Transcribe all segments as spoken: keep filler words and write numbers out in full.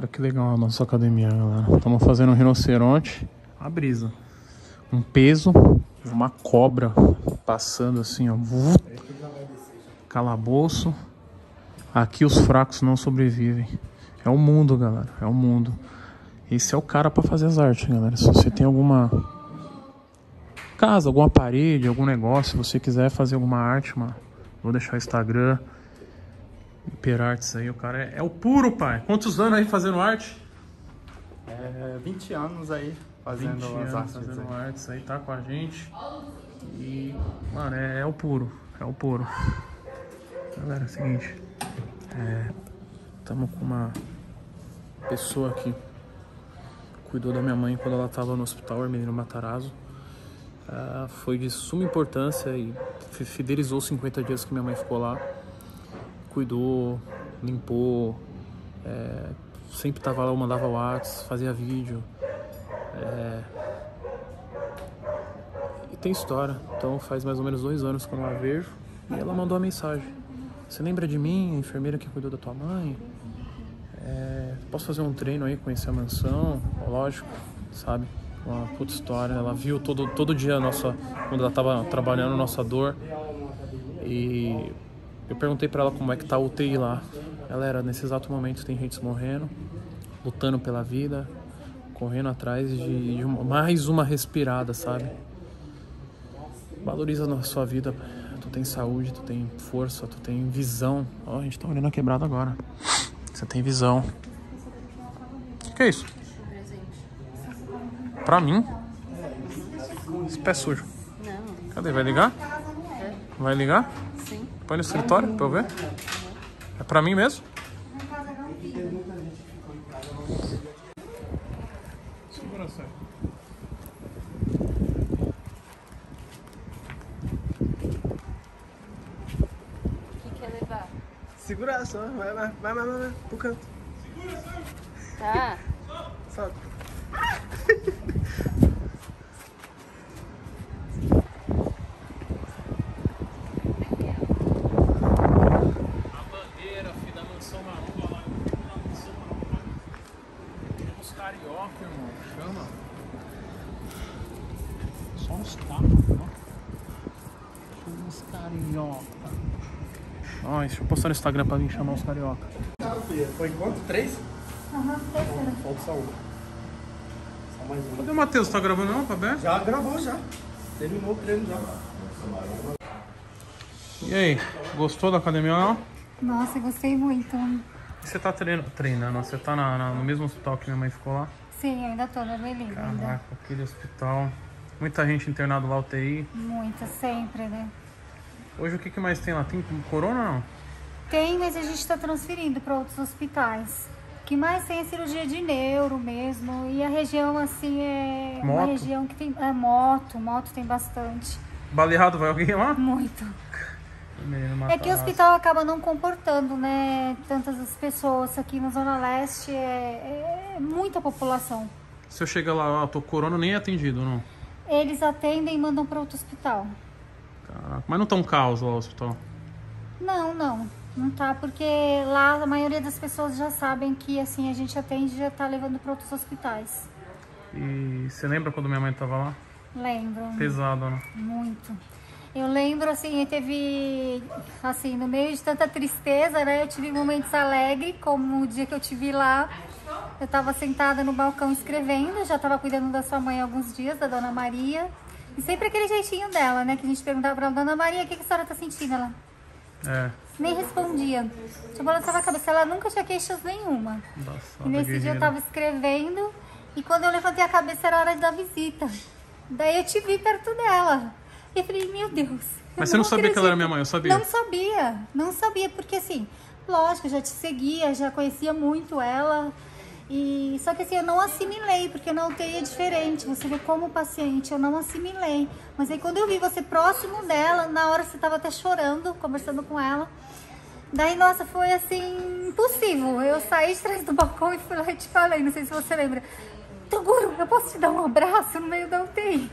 Olha que legal a nossa academia, galera. Estamos fazendo um rinoceronte, a brisa. Um peso, uma cobra passando assim, ó. Calabouço. Aqui os fracos não sobrevivem. É o mundo, galera. É o mundo. Esse é o cara pra fazer as artes, galera. Se você tem alguma casa, alguma parede, algum negócio, se você quiser fazer alguma arte, mano, vou deixar o Instagram. Hiperartes aí, o cara é, é o puro, pai. Quantos anos aí fazendo arte? É, vinte anos aí fazendo vinte anos as artes. Fazendo aí. artes aí, tá com a gente. E, mano, é, é o puro. É o puro. Galera, é o seguinte. Estamos é, com uma pessoa que cuidou da minha mãe quando ela estava no hospital Hermelino Matarazzo. Ah, foi de suma importância e fidelizou cinquenta dias que minha mãe ficou lá. Cuidou, limpou, é, sempre estava lá, eu mandava WhatsApp, fazia vídeo. É, e tem história. Então faz mais ou menos dois anos que eu não a vejo e ela mandou a mensagem. Você lembra de mim, a enfermeira que cuidou da tua mãe? É, posso fazer um treino aí, conhecer a mansão? Lógico, sabe? Uma puta história. Ela viu todo, todo dia a nossa... Quando ela tava trabalhando, nossa dor. E eu perguntei pra ela como é que tá a U T I lá. Galera, nesse exato momento tem gente morrendo, lutando pela vida, correndo atrás de, de uma, mais uma respirada, sabe? Valoriza a sua vida. Tu tem saúde, tu tem força, tu tem visão. Ó, oh, a gente tá olhando a quebrada agora. Você tem visão. O que é isso? Pra mim? Esse pé sujo. Cadê? Vai ligar? Vai ligar? Sim. Põe no escritório pra eu ver. É pra mim mesmo? Segura só. Segura só, vai, vai, vai, vai, vai, pro canto. Segura só. Tá. Solta. Ah. A bandeira, filho, da Mansão Maromba lá. Mansão Maromba. Somos carioca, irmão. Chama. Só uns tapas, irmão. Somos carioca. Nossa, deixa eu postar no Instagram pra mim chamar os carioca. Foi quanto? Três? Aham, três. Falta só uma. Só mais uma. Cadê o Matheus? Tá gravando não, Fabé? Já gravou, já. Terminou o treino já. E aí, gostou da academia lá? Nossa, gostei muito. E você tá treinando? Treinando, você tá na, na, no mesmo hospital que minha mãe ficou lá? Sim, ainda tô, na Belém. Caraca, aquele hospital. Muita gente internada lá, U T I. Muita, sempre, né? Hoje o que, que mais tem lá? Tem corona ou não? Tem, mas a gente está transferindo para outros hospitais. O que mais tem é cirurgia de neuro mesmo. E a região, assim, é moto. Uma região que tem... É moto, moto tem bastante. Baleado vai alguém lá? Muito. É que o hospital acaba não comportando, né? Tantas as pessoas aqui na Zona Leste, é, é muita população. Se eu chegar lá, ó, tô corona, nem é atendido, não? Eles atendem e mandam para outro hospital. Caraca, mas não tá um caos lá no hospital? Não, não. Não tá, porque lá a maioria das pessoas já sabem que assim a gente atende e já tá levando pra outros hospitais. E você lembra quando minha mãe tava lá? Lembro. Pesado, né? Muito. Eu lembro, assim, teve, assim, no meio de tanta tristeza, né? Eu tive momentos alegres, como o dia que eu te vi lá. Eu tava sentada no balcão escrevendo, já tava cuidando da sua mãe há alguns dias, da Dona Maria. E sempre aquele jeitinho dela, né? Que a gente perguntava pra Dona Maria, o que, que a senhora tá sentindo? Ela é. Nem respondia. Tipo, ela tava na cabeça, ela nunca tinha queixas nenhuma. Embaçada, e nesse guerreira. Dia eu tava escrevendo e quando eu levantei a cabeça era hora da visita. Daí eu te vi perto dela. E eu falei, meu Deus. Mas você não, não sabia acredito. Que ela era minha mãe, eu sabia? Não sabia, não sabia, porque assim, lógico, eu já te seguia, já conhecia muito ela. E, só que assim, eu não assimilei, porque na U T I é diferente, você vê como paciente, eu não assimilei. Mas aí quando eu vi você próximo dela, na hora você tava até chorando, conversando com ela. Daí, nossa, foi assim, impossível. Eu saí de trás do balcão e fui lá e te falei, não sei se você lembra. Toguro, eu posso te dar um abraço no meio da U T I?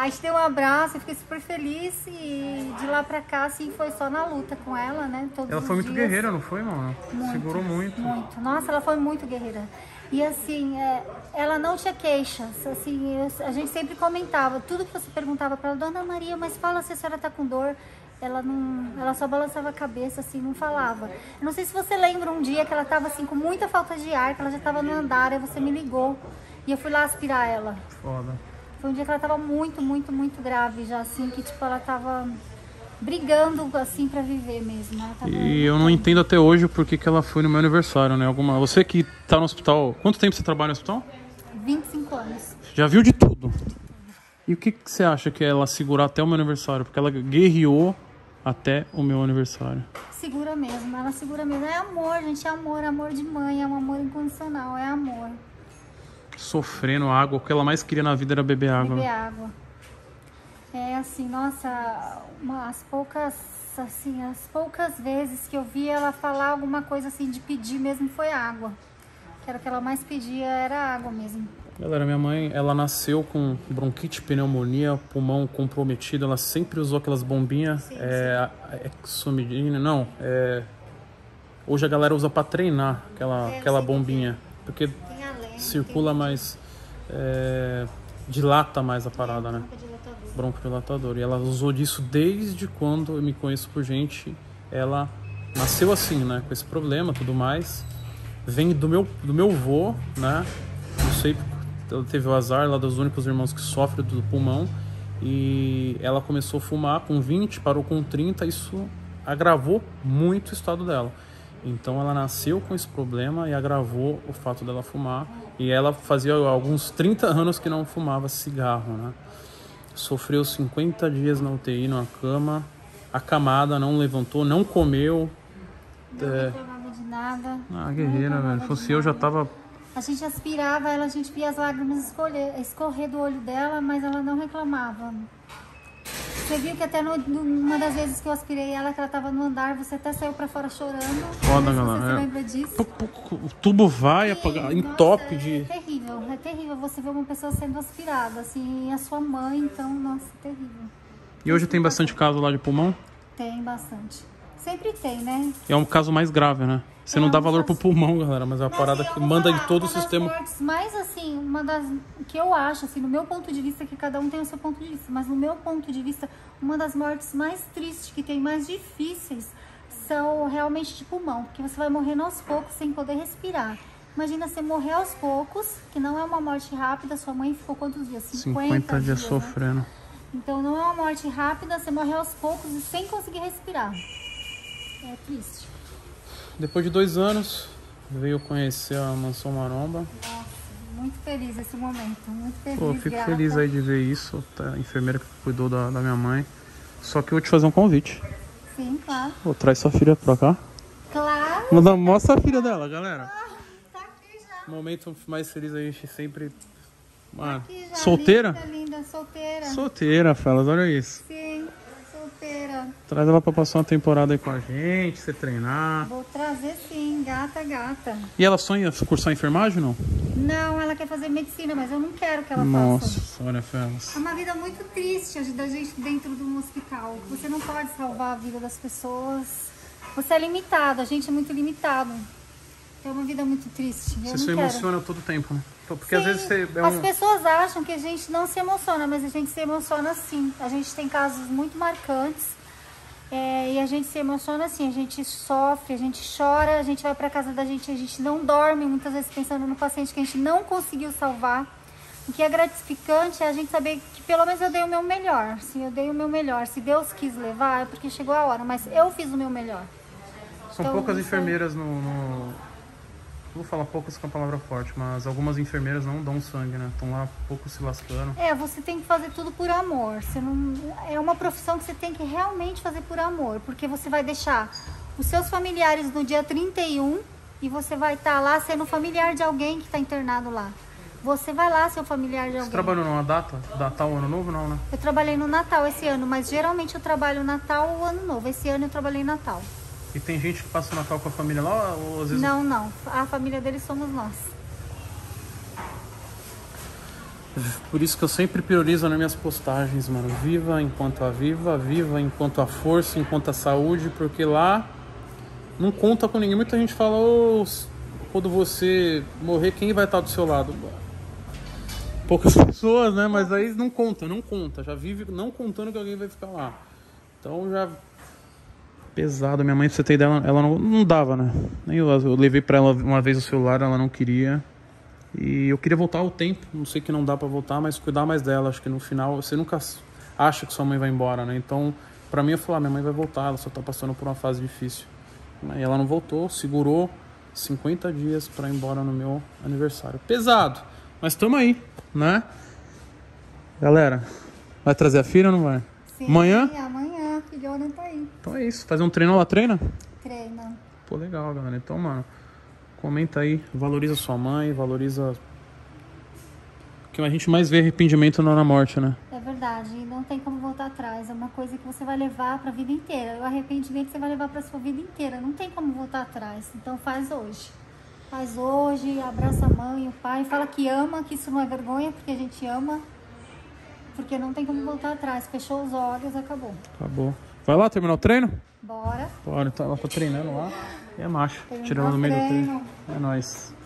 A gente deu um abraço, eu fiquei super feliz e de lá pra cá, assim, foi só na luta com ela, né? Todos ela foi muito dias. guerreira, não foi, mano? Muito, segurou muito. Muito. Nossa, ela foi muito guerreira. E assim, é, ela não tinha queixas, assim, eu, a gente sempre comentava, tudo que você perguntava pra ela, Dona Maria, mas fala se a senhora tá com dor. Ela não, ela só balançava a cabeça, assim, não falava. Eu não sei se você lembra um dia que ela tava, assim, com muita falta de ar, que ela já tava no andar, aí você me ligou e eu fui lá aspirar ela. Foda. Foi um dia que ela tava muito, muito, muito grave já, assim, que, tipo, ela tava brigando, assim, pra viver mesmo. Ela tava... E eu não entendo até hoje por que que ela foi no meu aniversário, né? Alguma... Você que tá no hospital... Quanto tempo você trabalha no hospital? vinte e cinco anos. Já viu de tudo. E o que que você acha que ela segurar até o meu aniversário? Porque ela guerreou até o meu aniversário. Segura mesmo, ela segura mesmo. É amor, gente, é amor, amor de mãe, é um amor incondicional, é amor. Sofrendo água, o que ela mais queria na vida era beber água. Beber água. É assim, nossa, uma, as poucas, assim, as poucas vezes que eu vi ela falar alguma coisa assim de pedir mesmo foi água. Que era o que ela mais pedia, era água mesmo. Galera, minha mãe, ela nasceu com bronquite, pneumonia, pulmão comprometido. Ela sempre usou aquelas bombinhas, sim, é, sim. exomidina, não. É, hoje a galera usa para treinar aquela, é, aquela bombinha, que... porque tem além, circula tem... mais, é, dilata mais a parada, é, né? Broncodilatador. broncodilatador. E ela usou disso desde quando eu me conheço por gente. Ela nasceu assim, né? Com esse problema, tudo mais. Vem do meu, do meu vô, né? Não sei porque. Ela teve o azar, ela é dos únicos irmãos que sofre do pulmão. E ela começou a fumar com vinte, parou com trinta. Isso agravou muito o estado dela. Então ela nasceu com esse problema e agravou o fato dela fumar. E ela fazia alguns trinta anos que não fumava cigarro, né? Sofreu cinquenta dias na U T I, numa cama. Acamada, não levantou, não comeu. Não é... reclamava de nada. Ah, guerreira, velho. Se fosse eu, já tava... A gente aspirava ela, a gente via as lágrimas escolher, escorrer do olho dela, mas ela não reclamava. Você viu que até no, numa das vezes que eu aspirei ela, que ela tava no andar, você até saiu pra fora chorando. Foda, galera. Você é... lembra disso? O tubo vai apagar, em top de... É terrível, é terrível você ver uma pessoa sendo aspirada, assim, e a sua mãe, então, nossa, é terrível. E hoje tem bastante caso lá de pulmão? Tem, bastante. Sempre tem, né? É um caso mais grave, né? Você é, não dá valor pro pulmão, galera, mas é uma parada que manda de todo o sistema. Uma das mortes, mas assim, uma das que eu acho, assim, no meu ponto de vista, que cada um tem o seu ponto de vista, mas no meu ponto de vista, uma das mortes mais tristes, que tem mais difíceis, são realmente de pulmão, porque você vai morrendo aos poucos sem poder respirar. Imagina você morrer aos poucos, que não é uma morte rápida, sua mãe ficou quantos dias? cinquenta dias sofrendo. Né? Então não é uma morte rápida, você morre aos poucos e sem conseguir respirar. É triste. Depois de dois anos, veio conhecer a Mansão Maromba. Nossa, muito feliz esse momento, muito feliz. Pô, eu fico grata. feliz aí de ver isso, tá? A enfermeira que cuidou da, da minha mãe. Só que eu vou te fazer um convite. Sim, claro. Pô, traz sua filha pra cá. Claro. Manda, mostra a filha dela, galera. Ah, tá aqui já. Momento mais feliz aí, sempre... Tá aqui já, solteira? Linda, linda, solteira. Solteira, Felas, olha isso. Sim. Traz ela pra passar uma temporada aí com a gente, você treinar. Vou trazer sim, gata, gata. E ela sonha cursar enfermagem ou não? Não, ela quer fazer medicina, mas eu não quero que ela Nossa, faça. Nossa, olha, Félix. É uma vida muito triste da gente dentro de um hospital. Você não pode salvar a vida das pessoas. Você é limitado, a gente é muito limitado. É uma vida muito triste. Eu você se quero. emociona todo o tempo, né? Porque sim, às vezes você é um... as pessoas acham que a gente não se emociona, mas a gente se emociona sim. A gente tem casos muito marcantes é, e a gente se emociona sim. A gente sofre, a gente chora, a gente vai para casa da gente, a gente não dorme, muitas vezes pensando no paciente que a gente não conseguiu salvar. O que é gratificante é a gente saber que pelo menos eu dei o meu melhor. Assim, eu dei o meu melhor. Se Deus quis levar, é porque chegou a hora, mas eu fiz o meu melhor. São então, poucas enfermeiras no... no... Vou falar poucas com a palavra forte, mas algumas enfermeiras não dão sangue, né? Estão lá pouco se lascando. É, você tem que fazer tudo por amor. Você não... É uma profissão que você tem que realmente fazer por amor, porque você vai deixar os seus familiares no dia trinta e um e você vai estar tá lá sendo familiar de alguém que está internado lá. Você vai lá ser o familiar de alguém. Você trabalhou numa data? Natal, Ano Novo, não, né? Eu trabalhei no Natal esse ano, mas geralmente eu trabalho Natal ou Ano Novo. Esse ano eu trabalhei Natal. E tem gente que passa o Natal com a família lá? Ou às vezes... Não, não. A família deles somos nós. Por isso que eu sempre priorizo nas minhas postagens, mano. Viva enquanto a viva, viva enquanto a força, enquanto a saúde, porque lá não conta com ninguém. Muita gente fala, ô, quando você morrer, quem vai estar do seu lado? Poucas pessoas, né? Mas aí não conta, não conta. Já vive não contando que alguém vai ficar lá. Então já... Pesado. Minha mãe, pra você ter ideia, ela, ela não, não dava, né? Eu, eu levei pra ela uma vez o celular, ela não queria... E eu queria voltar ao tempo, não sei que não dá pra voltar, mas cuidar mais dela. Acho que no final, você nunca acha que sua mãe vai embora, né? Então, pra mim, eu falei, ah, minha mãe vai voltar, ela só tá passando por uma fase difícil. E ela não voltou, segurou cinquenta dias pra ir embora no meu aniversário. Pesado, mas tamo aí, né? Galera, vai trazer a filha ou não vai? Sim, amanhã? Sim, amanhã, a filhona tá aí. Então é isso, fazer um treino, ela treina? Treina. Pô, legal, galera, então, mano... Comenta aí, valoriza sua mãe, valoriza... Porque a gente mais vê arrependimento na morte, né? É verdade, e não tem como voltar atrás. É uma coisa que você vai levar pra vida inteira. O arrependimento você vai levar pra sua vida inteira. Não tem como voltar atrás, então faz hoje. Faz hoje, abraça a mãe, o pai. Fala que ama, que isso não é vergonha, porque a gente ama. Porque não tem como voltar atrás. Fechou os olhos, acabou. Acabou. Vai lá terminar o treino? Bora. Bora, então ela tá treinando lá. E é macho, tirando no meio do treino. É nóis.